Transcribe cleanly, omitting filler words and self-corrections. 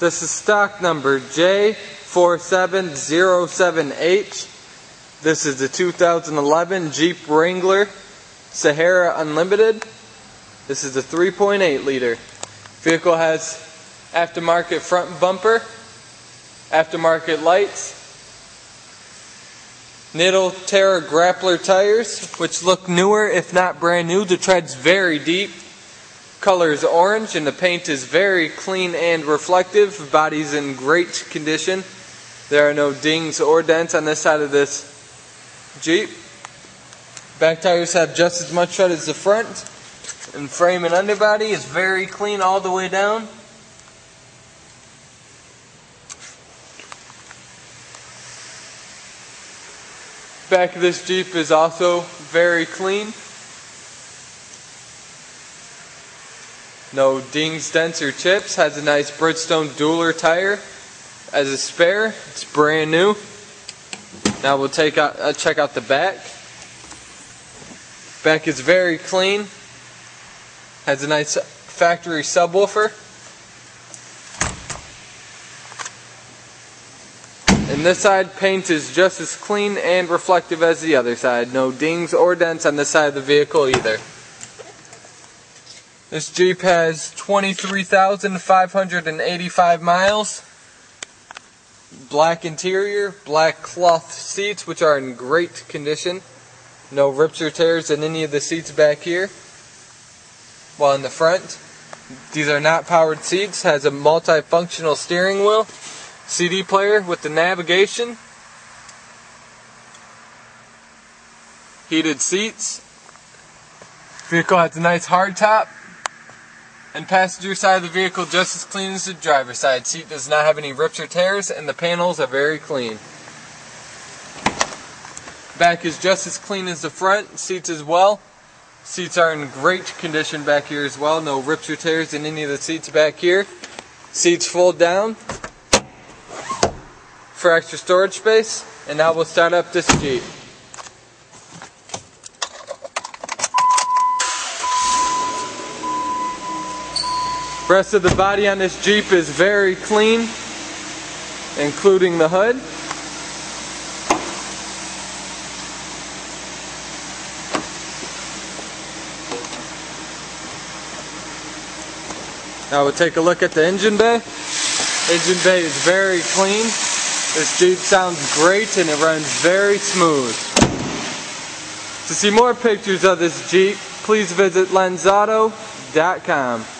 This is stock number J4707H. This is the 2011 Jeep Wrangler Sahara Unlimited. This is the 3.8 liter. Vehicle has aftermarket front bumper, aftermarket lights, Nitto Terra Grappler tires, which look newer if not brand new. The tread's very deep. Color is orange and the paint is very clean and reflective. Body's in great condition. There are no dings or dents on this side of this Jeep. Back tires have just as much tread as the front, and frame and underbody is very clean all the way down. Back of this Jeep is also very clean. No dings, dents, or chips. Has a nice Bridgestone Dueler tire as a spare. It's brand new. Now we'll check out the back. Back is very clean. Has a nice factory subwoofer. And this side paint is just as clean and reflective as the other side. No dings or dents on this side of the vehicle either. This Jeep has 23,585 miles. Black interior, black cloth seats, which are in great condition. No rips or tears in any of the seats back here. While in the front, these are not powered seats. Has a multifunctional steering wheel, CD player with the navigation, heated seats. Vehicle has a nice hard top. And passenger side of the vehicle just as clean as the driver's side. Seat does not have any rips or tears, and the panels are very clean. Back is just as clean as the front, seats as well. Seats are in great condition back here as well. No rips or tears in any of the seats back here. Seats fold down for extra storage space. And now we'll start up this Jeep. Rest of the body on this Jeep is very clean, including the hood. Now we'll take a look at the engine bay. Engine bay is very clean. This Jeep sounds great and it runs very smooth. To see more pictures of this Jeep, please visit LenzAuto.com.